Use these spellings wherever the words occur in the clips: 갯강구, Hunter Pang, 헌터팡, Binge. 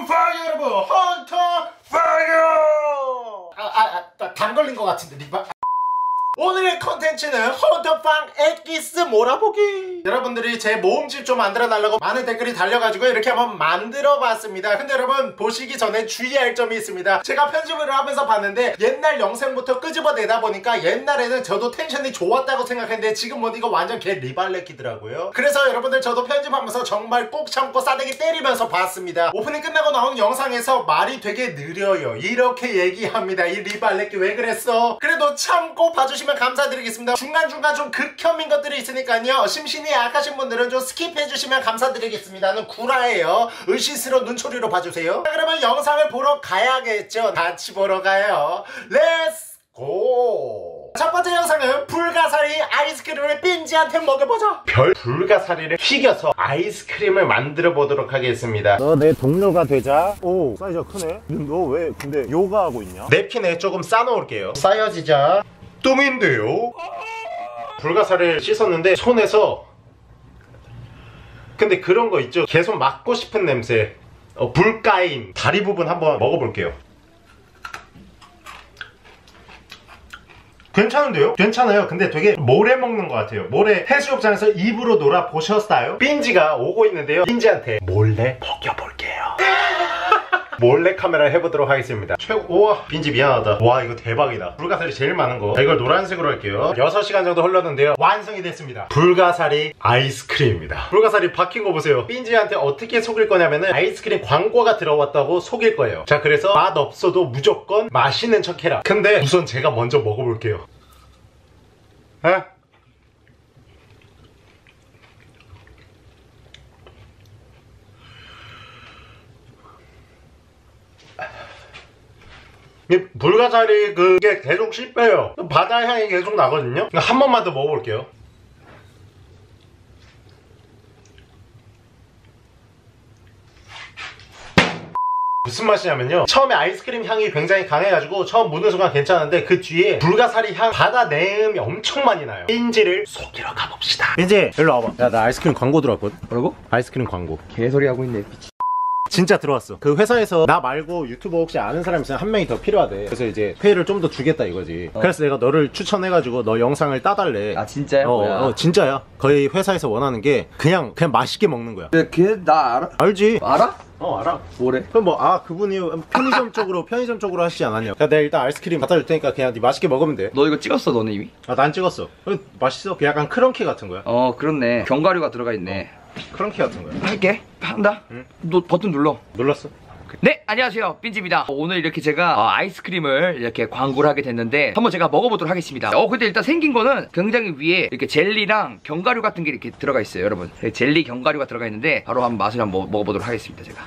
홈파이어 여러분, 헌터파이어! 당 걸린 것 같은데, 리바. 오늘의 컨텐츠는 헌터팡 엑기스 몰아보기! 여러분들이 제 모음집 좀 만들어달라고 많은 댓글이 달려가지고 이렇게 한번 만들어봤습니다. 근데 여러분 보시기 전에 주의할 점이 있습니다. 제가 편집을 하면서 봤는데 옛날 영상부터 끄집어내다 보니까 옛날에는 저도 텐션이 좋았다고 생각했는데 지금 보니 이거 완전 개 리발레키더라고요. 그래서 여러분들 저도 편집하면서 정말 꼭 참고 싸대기 때리면서 봤습니다. 오프닝 끝나고 나온 영상에서 말이 되게 느려요. 이렇게 얘기합니다. 이 리발레키 왜 그랬어? 그래도 참고 봐주시면 감사드리겠습니다. 중간중간 좀 극혐인 것들이 있으니까요. 심신이 약하신 분들은 좀 스킵해주시면 감사드리겠습니다. 는 구라예요. 의심스러운 눈초리로 봐주세요. 자, 그러면 영상을 보러 가야겠죠. 같이 보러 가요. 렛츠 고! 첫 번째 영상은 불가사리 아이스크림을 빈지한테 먹여보자. 별 불가사리를 튀겨서 아이스크림을 만들어 보도록 하겠습니다. 너 내 동료가 되자. 오, 사이즈가 크네. 너 왜 근데 요가하고 있냐? 냅킨에 조금 싸놓을게요. 쌓여지자. 똥인데요? 불가사리를 씻었는데 손에서, 근데 그런 거 있죠? 계속 맡고 싶은 냄새. 불가임. 다리 부분 한번 먹어볼게요. 괜찮은데요? 괜찮아요. 근데 되게 모래 먹는 것 같아요. 모래 해수욕장에서 입으로 놀아 보셨어요? 빈지가 오고 있는데요. 빈지한테 몰래 벗겨볼게요. 몰래 카메라 해보도록 하겠습니다. 최고. 우와, 빈지 미안하다. 와, 이거 대박이다. 불가사리 제일 많은 거. 자, 이걸 노란색으로 할게요. 6시간 정도 흘렀는데요, 완성이 됐습니다. 불가사리 아이스크림입니다. 불가사리 박힌 거 보세요. 빈지한테 어떻게 속일 거냐면은 아이스크림 광고가 들어왔다고 속일 거예요. 자, 그래서 맛 없어도 무조건 맛있는 척 해라. 근데 우선 제가 먼저 먹어볼게요. 에? 이 불가사리 그게 계속 씹혀요. 바다 향이 계속 나거든요. 한 번만 더 먹어볼게요. 무슨 맛이냐면요, 처음에 아이스크림 향이 굉장히 강해가지고 처음 무는 순간 괜찮은데 그 뒤에 불가사리 향, 바다 내음이 엄청 많이 나요. 빈지를 속이러 가봅시다. 빈지 일로 와봐. 야, 나 아이스크림 광고 들어왔거든. 뭐라고? 아이스크림 광고. 개소리 하고 있네. 진짜 들어왔어. 그 회사에서 나 말고 유튜버 혹시 아는 사람 있으면 한 명이 더 필요하대. 그래서 이제 페이를 좀 더 주겠다 이거지. 그래서 내가 너를 추천해가지고 너 영상을 따달래. 아, 진짜야? 진짜야. 거의 회사에서 원하는 게 그냥 맛있게 먹는 거야. 걔 나 알아? 알지? 알아? 알아. 뭐래? 그럼 뭐, 아, 그분이 편의점 쪽으로 하시지 않았냐. 내가 일단 아이스크림 갖다 줄 테니까 그냥 네 맛있게 먹으면 돼. 너 이거 찍었어? 너네 이미? 아, 난 찍었어. 맛있어. 그 약간 크런키 같은 거야. 그렇네. 견과류가 들어가 있네. 크런키 같은 거야. 할게. 한다? 응. 너 버튼 눌러. 눌렀어. 네, 안녕하세요, 빈지입니다. 오늘 이렇게 제가 아이스크림을 이렇게 광고를 하게 됐는데 한번 제가 먹어보도록 하겠습니다. 근데 일단 생긴 거는 굉장히 위에 이렇게 젤리랑 견과류 같은 게 이렇게 들어가 있어요. 여러분, 젤리 견과류가 들어가 있는데 바로 한번 맛을 한번 먹어보도록 하겠습니다. 제가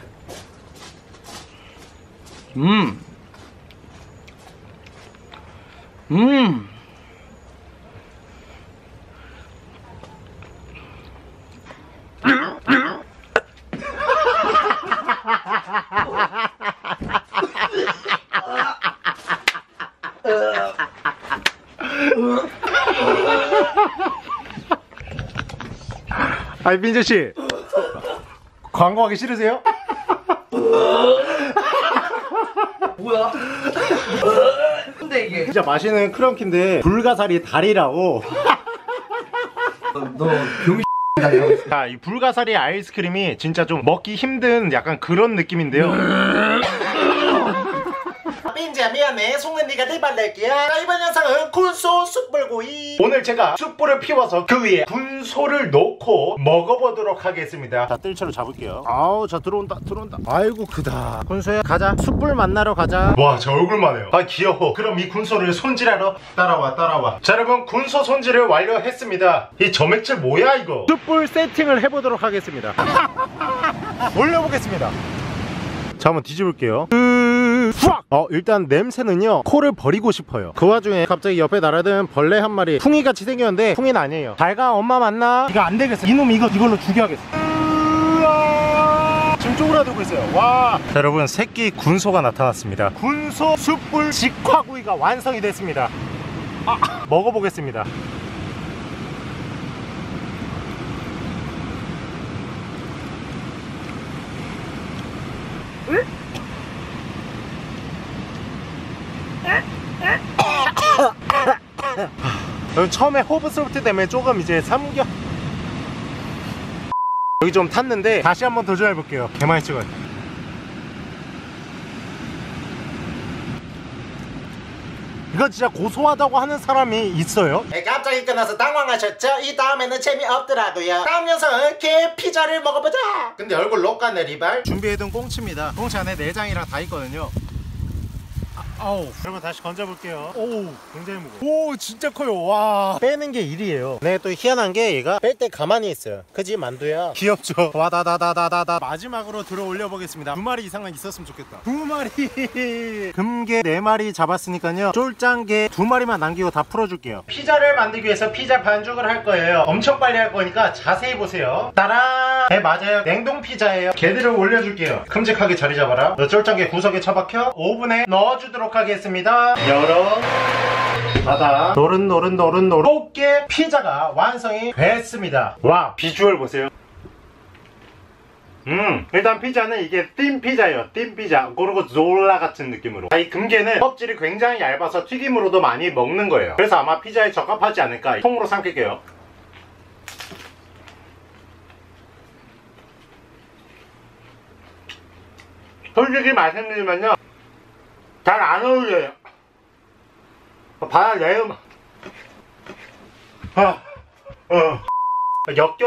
아니, 빈지씨 광고하기 싫으세요? 뭐야? 근데 이게 진짜 맛있는 크런키인데 불가사리 다리라고. 너 병이 자, 이 불가사리 아이스크림이 진짜 좀 먹기 힘든 약간 그런 느낌인데요. 빈지야, 미안해. 속는 네가 대발랄게야. 자, 이번 영상은 군소 숯불구이. 오늘 제가 숯불을 피워서 그 위에 군소를 놓고 먹어보도록 하겠습니다. 자, 뜰채로 잡을게요. 아우, 자, 들어온다. 아이고, 크다. 군소야, 가자. 숯불 만나러 가자. 와, 저 얼굴만 해요. 아, 귀여워. 그럼 이 군소를 손질하러 따라와. 자, 여러분, 군소 손질을 완료했습니다. 이 점액질 뭐야, 이거? 숯불 세팅을 해보도록 하겠습니다. 올려보겠습니다. 자, 한번 뒤집을게요. 일단 냄새는요, 코를 버리고 싶어요. 그 와중에 갑자기 옆에 날아든 벌레 한 마리, 풍이같이 생겼는데 풍이는 아니에요. 잘가, 엄마 만나. 이거 안 되겠어. 이놈 이걸로 죽여야겠어. 지금 쪼그라들고 있어요. 와. 자, 여러분, 새끼 군소가 나타났습니다. 군소 숯불 직화구이가 완성이 됐습니다. 먹어보겠습니다. 처음에 호흡 솔트 때문에 조금 이제 삼겹 여기 좀 탔는데 다시 한번 도전해 볼게요. 개 많이 찍어요. 이거 진짜 고소하다고 하는 사람이 있어요? 네, 갑자기 끊어서 당황하셨죠? 이 다음에는 재미없더라고요. 다음 녀석은 개 피자를 먹어보자. 근데 얼굴 녹아내 리발. 준비해둔 꽁치입니다. 꽁치 안에 내장이랑 다 있거든요. 아우, 여러분 다시 건져볼게요. 오우, 굉장히 무거워. 오, 진짜 커요. 와, 빼는 게 일이에요. 네, 또 희한한 게 얘가 뺄 때 가만히 있어요. 그지 만두야? 귀엽죠? 와다다다다다다. 마지막으로 들어 올려보겠습니다. 2마리 이상은 있었으면 좋겠다. 2마리 금게 4마리 잡았으니까요, 쫄짱게 2마리만 남기고 다 풀어줄게요. 피자를 만들기 위해서 피자 반죽을 할 거예요. 엄청 빨리 할 거니까 자세히 보세요. 따란. 네, 맞아요, 냉동 피자예요. 걔들을 올려줄게요. 큼직하게 자리 잡아라. 너 쫄짱게 구석에 처박혀. 오븐에 넣어주도록 하겠습니다. 열어 닫아. 노릇노릇 곱게 피자가 완성이 됐습니다. 와, 비주얼 보세요. 일단 피자는 이게 띵 피자예요. 띵 피자. 그리고 졸라 같은 느낌으로. 이 금게는 껍질이 굉장히 얇아서 튀김으로도 많이 먹는 거예요. 그래서 아마 피자에 적합하지 않을까. 통으로 삼킬게요. 솔직히 말씀드리면요, 잘 안 어울려요. 봐야 내음.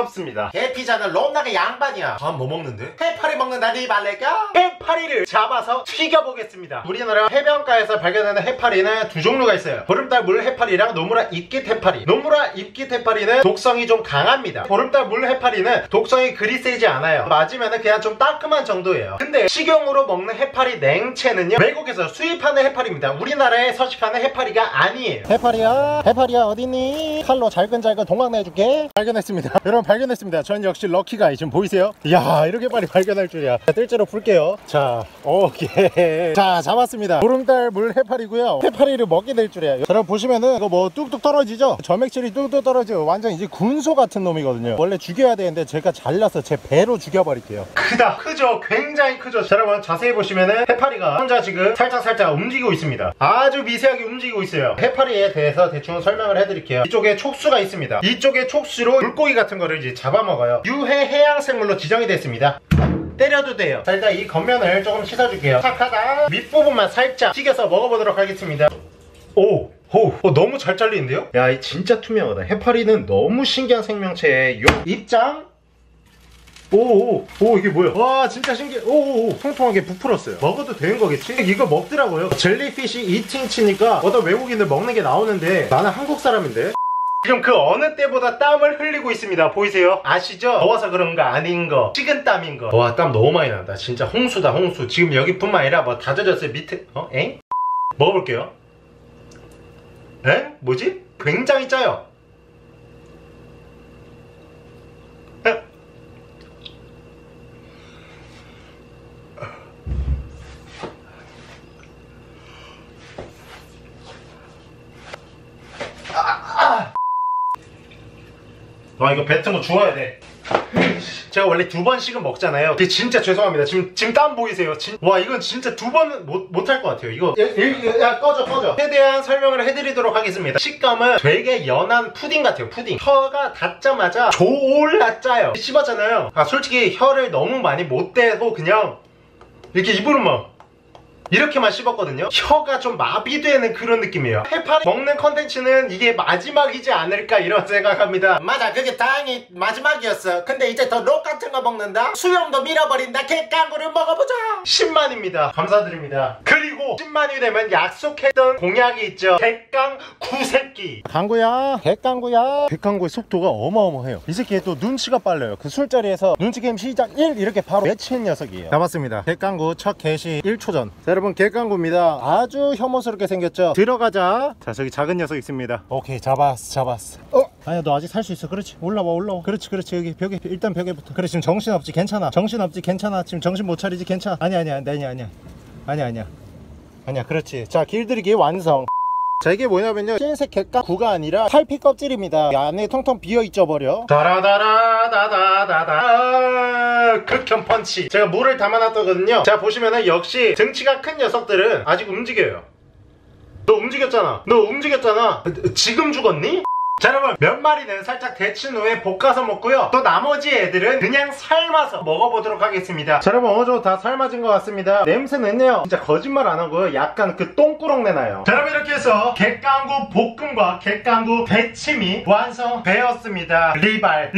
역겹습니다. 개피자는 롬나게 양반이야. 밥 뭐 먹는데? 해파리 먹는다니 말래까? 해파리를 잡아서 튀겨보겠습니다. 우리나라 해변가에서 발견하는 해파리는 두 종류가 있어요. 보름달 물 해파리랑 노무라 잎깃 해파리. 노무라 잎깃 해파리는 독성이 좀 강합니다. 보름달 물 해파리는 독성이 그리 세지 않아요. 맞으면 그냥 좀 따끔한 정도예요. 근데 식용으로 먹는 해파리 냉채는요, 외국에서 수입하는 해파리입니다. 우리나라에 서식하는 해파리가 아니에요. 해파리야, 해파리야 어디니? 칼로 잘근잘근 동강내줄게. 발견했습니다. 여러분, 발견했습니다. 전 역시 럭키가이. 지금 보이세요? 이야, 이렇게 빨리 발견할 줄이야. 자, 뜰째로 풀게요. 자, 오케이. 자, 잡았습니다. 보름달 물 해파리고요. 해파리를 먹게 될 줄이야. 여러분 보시면은 이거 뭐 뚝뚝 떨어지죠? 점액질이 뚝뚝 떨어지고 완전 이제 군소 같은 놈이거든요. 원래 죽여야 되는데 제가 잘라서 제 배로 죽여버릴게요. 크다. 크죠? 굉장히 크죠? 자, 여러분 자세히 보시면은 해파리가 혼자 지금 살짝 움직이고 있습니다. 아주 미세하게 움직이고 있어요. 해파리에 대해서 대충 설명을 해드릴게요. 이쪽에 촉수가 있습니다. 이쪽에 촉수로 물고기가 같은 거를 이제 잡아먹어요. 유해 해양생물로 지정이 됐습니다. 때려도 돼요. 자, 일단 이 겉면을 조금 씻어줄게요. 착하다. 밑부분만 살짝 튀겨서 먹어보도록 하겠습니다. 오! 오, 너무 잘 잘리는데요? 야, 이 진짜 투명하다. 해파리는 너무 신기한 생명체예요. 입장! 오오오, 이게 뭐야? 와, 진짜 신기해. 오오오, 통통하게 부풀었어요. 먹어도 되는 거겠지? 이거 먹더라고요. 젤리피쉬 이팅 치니까 어떤 외국인들 먹는 게 나오는데 나는 한국 사람인데? 지금 그 어느 때보다 땀을 흘리고 있습니다. 보이세요? 아시죠? 더워서 그런가 아닌 거, 식은 땀인 거. 와, 땀 너무 많이 난다. 진짜 홍수다, 홍수. 지금 여기뿐만 아니라 뭐 다 젖었어요. 밑에. 엥? 먹어볼게요. 엥? 뭐지? 굉장히 짜요. 엥? 와, 이거 뱉은 거 주워야 돼. 제가 원래 2번씩은 먹잖아요. 근데 진짜 죄송합니다. 지금 땀 보이세요? 와, 이건 진짜 2번은 못할 것 같아요. 이거. 야, 꺼져. 최대한 설명을 해드리도록 하겠습니다. 식감은 되게 연한 푸딩 같아요. 푸딩. 혀가 닿자마자 졸라 짜요. 씹었잖아요. 아, 솔직히 혀를 너무 많이 못 대고 그냥 이렇게 입으로만 이렇게만 씹었거든요. 혀가 좀 마비되는 그런 느낌이에요. 해파리 먹는 컨텐츠는 이게 마지막이지 않을까 이런 생각합니다. 맞아, 그게 다행히 마지막이었어. 근데 이제 더 록 같은 거 먹는다? 수염도 밀어버린다? 개깡구를 먹어보자. 10만입니다. 감사드립니다. 그리고 10만이 되면 약속했던 공약이 있죠. 개깡구새끼. 강구야, 개깡구야. 개깡구의 속도가 어마어마해요. 이 새끼 또 눈치가 빨라요. 그 술자리에서 눈치 게임 시작 1 이렇게 바로 외친 녀석이에요. 잡았습니다. 개깡구 첫 개시 1초 전. 자, 여러분, 개깡구입니다. 아주 혐오스럽게 생겼죠? 들어가자. 자, 저기 작은 녀석 있습니다. 오케이, 잡았어. 아니야, 너 아직 살 수 있어. 그렇지, 올라와. 그렇지, 여기 벽에, 일단 벽에 붙어. 그래, 지금 정신없지, 괜찮아. 지금 정신 못 차리지, 괜찮아. 아니야. 그렇지. 자, 길들이기 완성. 자, 이게 뭐냐면요, 흰색 갯감 구가 아니라 탈피 껍질입니다. 안에 통통 비어있죠 버려. 다라다라다다다다. 극혐 펀치. 제가 물을 담아놨거든요. 자, 보시면은 역시 등치가 큰 녀석들은 아직 움직여요. 너 움직였잖아, 너 움직였잖아. 지금 죽었니? 자, 여러분, 몇 마리는 살짝 데친 후에 볶아서 먹고요, 또 나머지 애들은 그냥 삶아서 먹어보도록 하겠습니다. 자, 여러분, 어느 정도 다 삶아진 것 같습니다. 냄새는요, 진짜 거짓말 안 하고요, 약간 그 똥꾸렁내 나요. 자, 여러분, 이렇게 해서 갯강구 볶음과 갯강구 데침이 완성되었습니다. 리발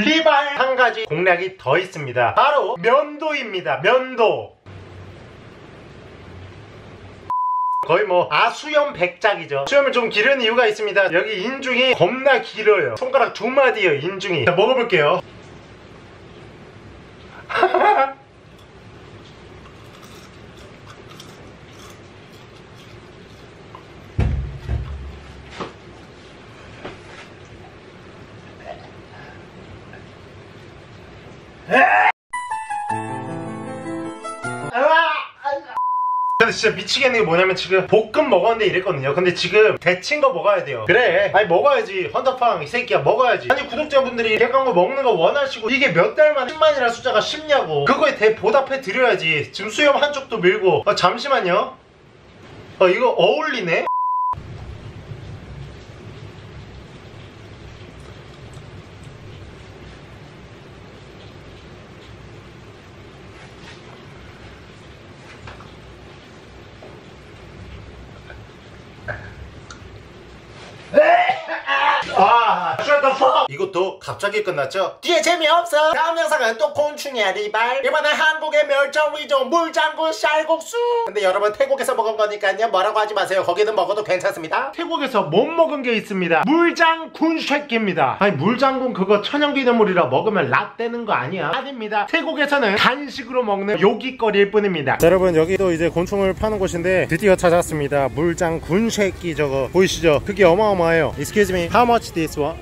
한 가지 공략이 더 있습니다. 바로 면도입니다. 면도. 거의 뭐 아수염 백작이죠. 수염을 좀 기른 이유가 있습니다. 여기 인중이 겁나 길어요. 손가락 두 마디예요, 인중이. 자, 먹어볼게요. 진짜 미치겠는 게 뭐냐면, 지금 볶음 먹었는데 이랬거든요. 근데 지금 데친 거 먹어야 돼요. 그래, 아니 먹어야지. 헌터팡 이 새끼야, 먹어야지. 아니 구독자분들이 갯강구 먹는 거 원하시고 이게 몇 달만 10만이라는 숫자가 쉽냐고. 그거에 보답해 드려야지. 지금 수염 한쪽도 밀고. 잠시만요. 이거 어울리네. 이것도 갑자기 끝났죠? 뒤에 재미없어! 다음 영상은 또 곤충이야, 리발. 이번엔 한국의 멸종위종 물장구 쌀국수. 근데 여러분, 태국에서 먹은 거니까요, 뭐라고 하지 마세요. 거기는 먹어도 괜찮습니다. 태국에서 못 먹은 게 있습니다. 물장군 쉐끼입니다. 아니, 물장군 그거 천연기념물이라 먹으면 락되는 거 아니야? 아닙니다. 태국에서는 간식으로 먹는 요깃거리일 뿐입니다. 자, 여러분, 여기도 이제 곤충을 파는 곳인데 드디어 찾았습니다. 물장군 쉐끼. 저거 보이시죠? 그게 어마어마해요. Excuse me, how much this one?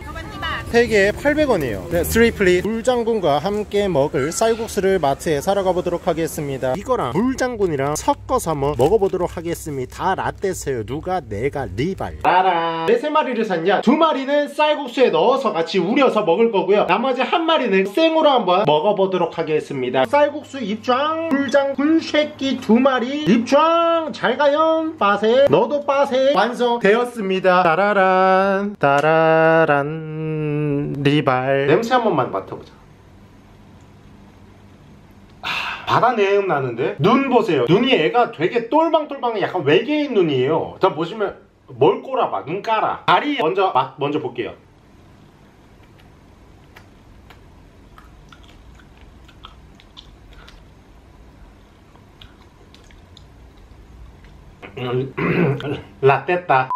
3개에 800원이에요. 네, 스트레이플릿 물장군과 함께 먹을 쌀국수를 마트에 사러 가보도록 하겠습니다. 이거랑 물장군이랑 섞어서 한번 먹어보도록 하겠습니다. 다 라떼세요. 누가 내가 리발. 따라. 왜 3마리를 샀냐? 2마리는 쌀국수에 넣어서 같이 우려서 먹을 거고요, 나머지 한 마리는 생으로 한번 먹어보도록 하겠습니다. 쌀국수 입장, 물장군 쉐끼 2마리 입장. 잘가요. 빠세. 너도 빠세. 완성되었습니다. 따라란 따라란. 리발. 냄새 한 번만 맡아보자. 바다 내음 나는데? 눈 보세요. 눈이 애가 되게 똘방똘방한 약간 외계인 눈이에요. 자, 보시면 뭘 꼬라봐. 눈 깔아. 다리 먼저 막 먼저 볼게요. 라떼다.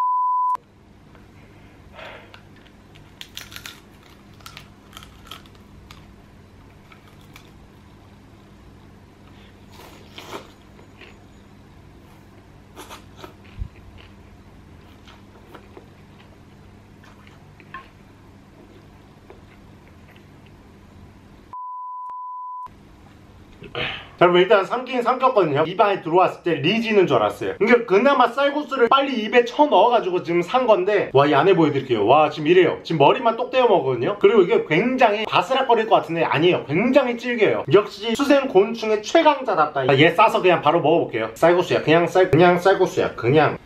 자, 여러분, 일단 삼긴 삼켰거든요. 입안에 들어왔을 때 리지는 줄 알았어요. 그러니까 그나마 쌀국수를 빨리 입에 쳐 넣어가지고 지금 산 건데, 와, 이 안에 보여드릴게요. 와, 지금 이래요. 지금 머리만 똑 떼어 먹거든요. 그리고 이게 굉장히 바스락거릴 것 같은데 아니에요. 굉장히 질겨요. 역시 수생 곤충의 최강자답다. 얘 싸서 그냥 바로 먹어볼게요. 쌀국수야, 그냥 쌀국수야, 그냥.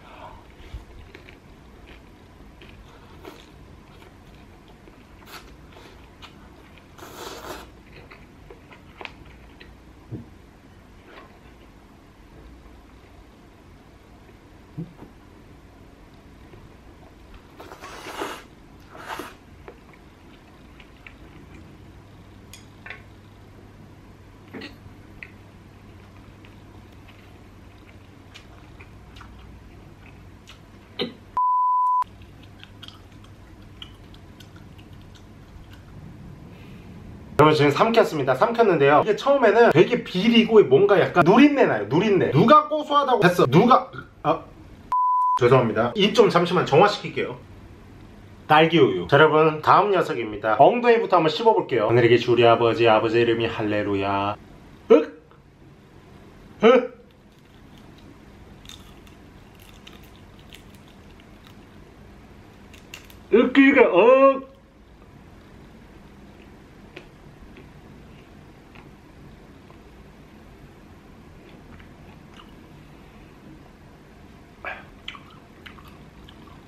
여러분, 지금 삼켰습니다. 삼켰는데요, 이게 처음에는 되게 비리고 뭔가 약간 누린내 나요. 누린내. 누가 고소하다고 했어? 누가... 아... 죄송합니다. 입 좀 잠시만 정화시킬게요. 딸기우유. 자, 여러분, 다음 녀석입니다. 엉덩이부터 한번 씹어볼게요. 하늘에 계신 우리 아버지, 아버지의 이름이 할렐루야. 윽! 윽! 웃기가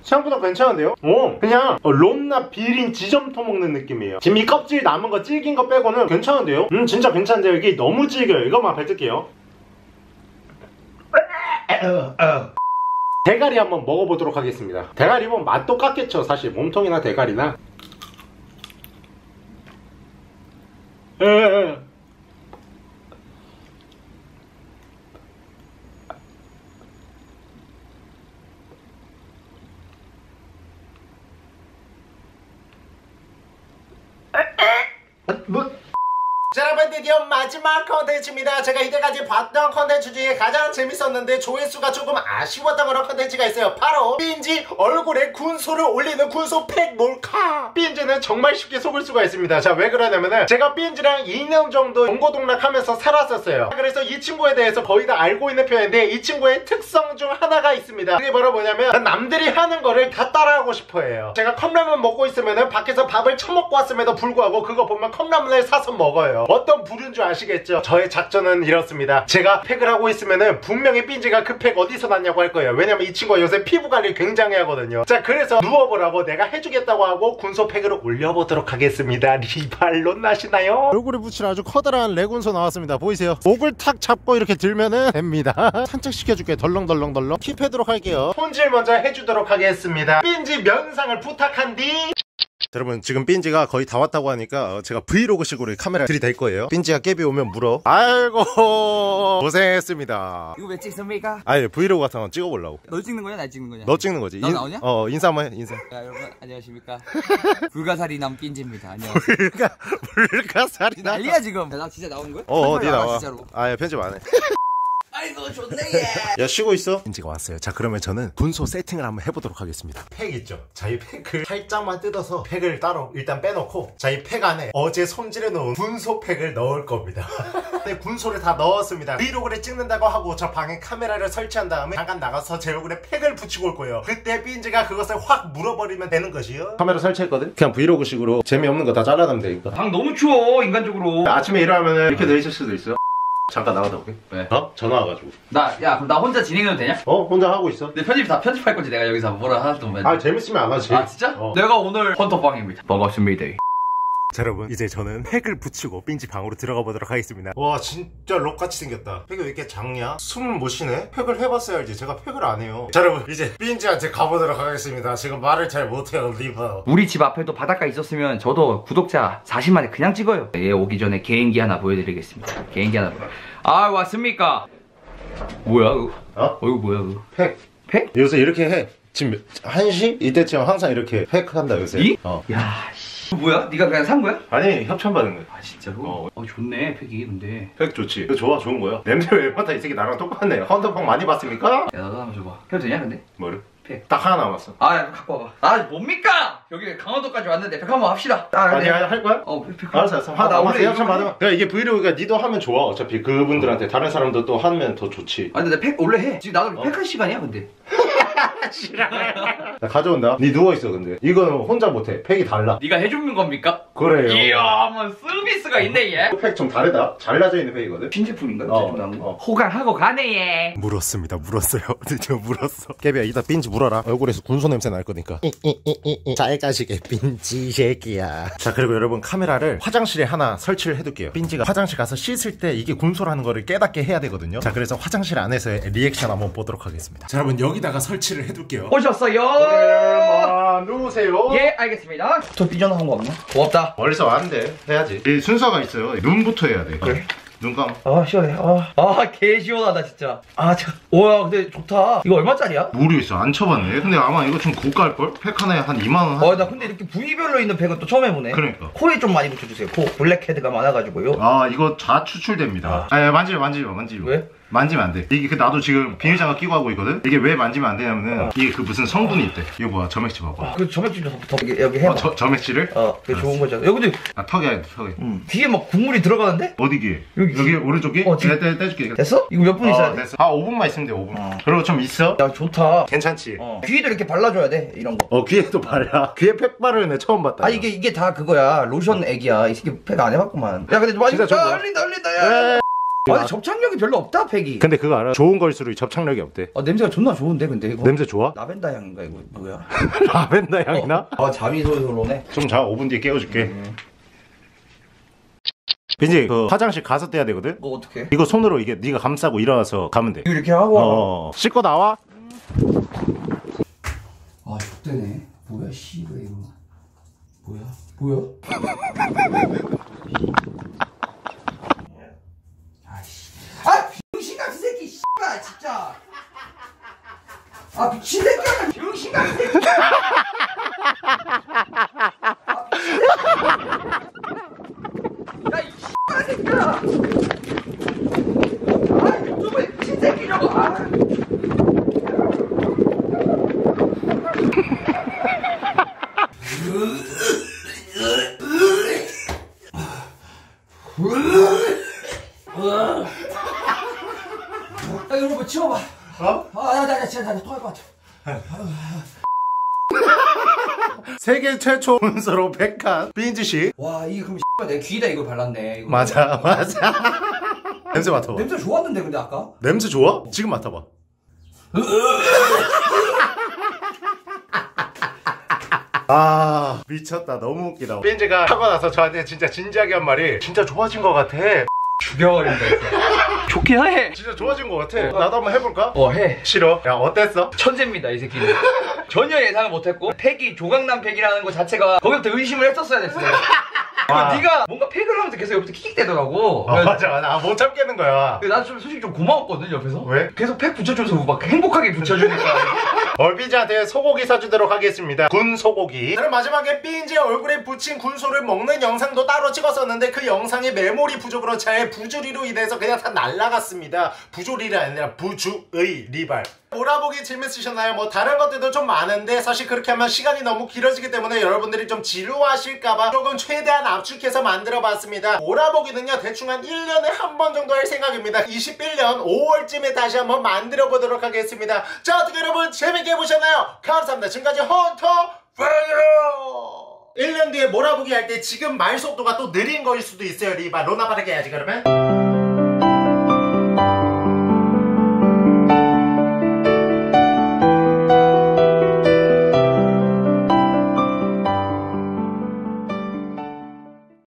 생각보다 괜찮은데요? 오! 그냥 롬나 비린 지점토 먹는 느낌이에요. 지금 이 껍질 남은 거 질긴 거 빼고는 괜찮은데요? 진짜 괜찮은데요? 이게 너무 질겨요. 이거만 뱉을게요. 대가리 한번 먹어보도록 하겠습니다. 대가리 보면 맛 똑같겠죠? 사실 몸통이나 대가리나. 드디어 마지막 컨텐츠입니다. 제가 이때까지 봤던 컨텐츠 중에 가장 재밌었는데 조회수가 조금 아쉬웠던 그런 컨텐츠가 있어요. 바로 빈지 얼굴에 군소를 올리는 군소 팩 몰카. 빈지는 정말 쉽게 속을 수가 있습니다. 자, 왜 그러냐면은 제가 빈지랑 2년 정도 동고동락하면서 살았었어요. 그래서 이 친구에 대해서 거의 다 알고 있는 편인데 이 친구의 특성 중 하나가 있습니다. 그게 바로 뭐냐면 남들이 하는 거를 다 따라하고 싶어해요. 제가 컵라면 먹고 있으면은 밖에서 밥을 처먹고 왔음에도 불구하고 그거 보면 컵라면을 사서 먹어요. 어떤 부른 줄 아시겠죠? 저의 작전은 이렇습니다. 제가 팩을 하고 있으면은 분명히 빈지가 그 팩 어디서 났냐고 할 거예요. 왜냐면 이 친구가 요새 피부 관리 굉장히 하거든요. 자, 그래서 누워보라고 내가 해주겠다고 하고 군소 팩으로 올려보도록 하겠습니다. 리발론 나시나요? 얼굴에 붙인 아주 커다란 레군소 나왔습니다. 보이세요? 목을 탁 잡고 이렇게 들면은 됩니다. 산책시켜줄게. 덜렁덜렁덜렁 킵해도록 할게요. 손질 먼저 해주도록 하겠습니다. 빈지 면상을 부탁한 뒤 여러분, 지금 빈지가 거의 다 왔다고 하니까 제가 브이로그식으로 카메라 들이댈 거예요. 빈지가 깨비 오면 물어. 아이고 고생했습니다. 이거 왜 찍습니까? 아니, 브이로그 같은 거 찍어보려고. 너 찍는 거냐? 나 찍는 거냐? 너 찍는 거지. 너 나오냐? 인사 한번 해. 인사. 야, 여러분 안녕하십니까. 불가사리 남 빈지입니다. 안녕하세요. 불가사리 남 난리야 지금. 야, 나 진짜 나오는 거야? 네 나와 진짜로. 아야, 편집 안 해. 아이고 좋네. 야, 쉬고 있어? 빈지가 왔어요. 자, 그러면 저는 군소 세팅을 한번 해보도록 하겠습니다. 팩 있죠? 자, 이 팩을 살짝만 뜯어서 팩을 따로 일단 빼놓고, 자, 이 팩 안에 어제 손질해놓은 군소 팩을 넣을 겁니다. 네, 군소를 다 넣었습니다. 브이로그를 찍는다고 하고 저 방에 카메라를 설치한 다음에 잠깐 나가서 제 얼굴에 팩을 붙이고 올 거예요. 그때 빈지가 그것을 확 물어버리면 되는 것이요. 카메라 설치했거든? 그냥 브이로그식으로 재미없는 거 다 잘라내면 되니까. 방 너무 추워 인간적으로. 아침에 일어나면 이렇게 돼 있을 수도 있어. 잠깐 나갔다 올게. 왜? 어? 전화 와가지고. 야, 그럼 나 혼자 진행해도 되냐? 혼자 하고 있어. 내 편집 다 편집할 거지. 내가 여기서 뭐라 하나도 못 해. 아, 재밌으면 안 하지. 아, 진짜? 내가 오늘 헌터빵입니다. 반갑습니다. 자, 여러분, 이제 저는 팩을 붙이고 빈지 방으로 들어가 보도록 하겠습니다. 와, 진짜 럭같이 생겼다. 팩이 왜 이렇게 작냐? 숨을 못 쉬네? 팩을 해봤어야지. 제가 팩을 안 해요. 자, 여러분, 이제 빈지한테 가보도록 하겠습니다. 지금 말을 잘 못해요. 리버. 우리 집 앞에도 바닷가 있었으면 저도 구독자 40만에 그냥 찍어요. 얘 오기 전에 개인기 하나 보여드리겠습니다. 개인기 하나. 아, 왔습니까? 뭐야 이거? 이거 뭐야 이거? 팩. 팩? 요새 이렇게 해. 지금 1시? 이때쯤 항상 이렇게 팩 한다 요새. 이? 야, 씨. 뭐야? 네가 그냥 산 거야? 아니, 협찬받은 거야. 아, 진짜로? 좋네 팩이. 근데 팩 좋지? 이거 좋아, 좋은 거야. 냄새 왜 맡아? 이 새끼 나랑 똑같네. 헌터 팡 많이 봤습니까? 야, 나도 한번 줘봐. 해도 되냐 근데? 뭐를? 팩 딱 하나 남았어. 야, 갖고 와봐. 뭡니까? 여기 강원도까지 왔는데 팩 한번 합시다. 아니 할 거야? 팩 알았어. 나 원래 협찬 받으면 내가 이게 브이로그니까 니도 하면 좋아. 어차피 그분들한테 다른 사람도 또 하면 더 좋지. 아니, 근데 팩 원래 해. 지금 나도 팩 할 시간이야 근데. 나 가져온다. 니 누워있어. 근데 이거는 혼자 못해. 팩이 달라. 니가 해주는 겁니까? 그래요. 이야, 뭐 서비스가 있네 얘. 팩 좀 다르다. 잘라져 있는 팩이거든. 신제품인가? 호강하고 가네 얘. 물었습니다. 물었어요. 진짜 물었어. 깨비야, 이따 빈지 물어라. 얼굴에서 군소 냄새 날 거니까. 잘 가시게 빈지 새끼야. 자, 그리고 여러분, 카메라를 화장실에 하나 설치를 해둘게요. 빈지가 화장실 가서 씻을 때 이게 군소라는 거를 깨닫게 해야 되거든요. 자, 그래서 화장실 안에서의 리액션 한번 보도록 하겠습니다. 자, 여러분, 여기다가 설치를 해둘게요. 오셨어요. 누우세요. 예, 알겠습니다. 저 삐져나간 거 없나? 고맙다. 멀리서 왔는데 해야지. 순서가 있어요. 눈부터 해야 돼. 그래. 눈 감아. 시원해. 개 시원하다 진짜. 오야, 근데 좋다. 이거 얼마짜리야? 모르겠어. 안 쳐봤네. 근데 아마 이거 좀 고가일걸? 팩 하나에 한 2만 원. 나 근데 이렇게 부위별로 있는 팩은 또 처음 해보네. 그러니까. 코에 좀 많이 붙여주세요. 코 블랙헤드가 많아가지고요. 이거 좌추출됩니다. 만지지 마. 왜? 만지면 안 돼. 이게 그 나도 지금 비닐장갑 끼고 하고 있거든. 이게 왜 만지면 안 되냐면은 이게 그 무슨 성분이 있대. 이거 뭐야? 점액질 봐봐. 그 점액질 좀 여기 해봐. 점액질을? 어, 그게 좋은 거잖아. 여기 근데 아, 턱이야, 턱이. 뒤에 막 국물이 들어가는데? 어디 귀에? 여기 오른쪽이? 어, 내가 떼줄게. 됐어? 이거 몇 분 있어야 돼? 됐어. 아, 5분만 있으면 돼, 5분. 그리고 좀 있어? 야, 좋다. 괜찮지? 귀에도 이렇게 발라줘야 돼, 이런 거. 어, 귀에도 발라. 귀에 팩 바르는 애 처음 봤다. 아, 이게 다 그거야. 로션 애기야. 이 새끼 팩 안 해봤구만. 야, 근데 맛있다. 얼린다, 야. 아니 접착력이 별로 없다 팩이. 근데 그거 알아? 좋은 걸수록 접착력이 없대. 아 냄새가 존나 좋은데 근데 이거. 냄새 좋아? 라벤더 향인가 이거 뭐야? 라벤더 향이 나? 아 잠이 솔솔 오네. 좀 자, 5분 뒤에 깨워줄게. 빈지 그 화장실 가서 떼야 되거든? 뭐 어떻게? 이거 손으로 이게 네가 감싸고 일어나서 가면 돼. 이렇게 하고. 씻고 나와. 아 X되네. 뭐야 씨발 이거. 뭐야? 진짜 아 미친 새끼야 병신 같은 새끼야 아 미친 새끼야 야 이 새끼야 아 유튜브에 미친 새끼라고 아 여러분 치워봐. 어? 나 진짜 토할 것 같아. 세계 최초 문서로 100칸 빈지씨. 와 이게 그럼 내 귀에다 이걸 발랐네. 이거. 맞아. 냄새 맡아봐. 냄새 좋았는데 근데 아까. 냄새 좋아? 지금 맡아봐. 아 미쳤다. 너무 웃기다. 빈지가 하고 나서 저한테 진짜 진지하게 한 말이 진짜 좋아진 것 같아. 죽여버린다. 좋긴 해. 진짜 좋아진 것 같아. 나도 한번 해볼까? 어 해. 싫어. 야 어땠어? 천재입니다 이 새끼는. 전혀 예상을 못했고 팩이 조각난 팩이라는 거 자체가 거기부터 의심을 했었어야 됐어요. 아. 네가 뭔가 팩을 하면서 계속 옆에서 킥대더라고. 아, 맞아. 나 못 참겠는 거야. 난 좀 솔직히 좀 고마웠거든 옆에서. 왜? 계속 팩 붙여줘서 막 행복하게 붙여주니까. 얼빈지한테 소고기 사주도록 하겠습니다. 군 소고기. 저는 마지막에 빈지의 얼굴에 붙인 군소를 먹는 영상도 따로 찍었었는데 그 영상이 메모리 부족으로 제 부조리로 인해서 그냥 다 날라갔습니다. 부조리가 아니라 부주의 리발. 몰아보기 질문 쓰셨나요? 뭐 다른 것들도 좀 많은데 사실 그렇게 하면 시간이 너무 길어지기 때문에 여러분들이 좀 지루하실까봐 조금 최대한 압축해서 만들어봤습니다. 몰아보기는요 대충 한 1년에 한 번 정도 할 생각입니다. 21년 5월쯤에 다시 한번 만들어보도록 하겠습니다. 자 어떻게 여러분 재밌게 보셨나요? 감사합니다. 지금까지 헌터 팡이에요. 1년 뒤에 몰아보기 할 때 지금 말 속도가 또 느린 거일 수도 있어요. 리바 로나 바르게 해야지 그러면.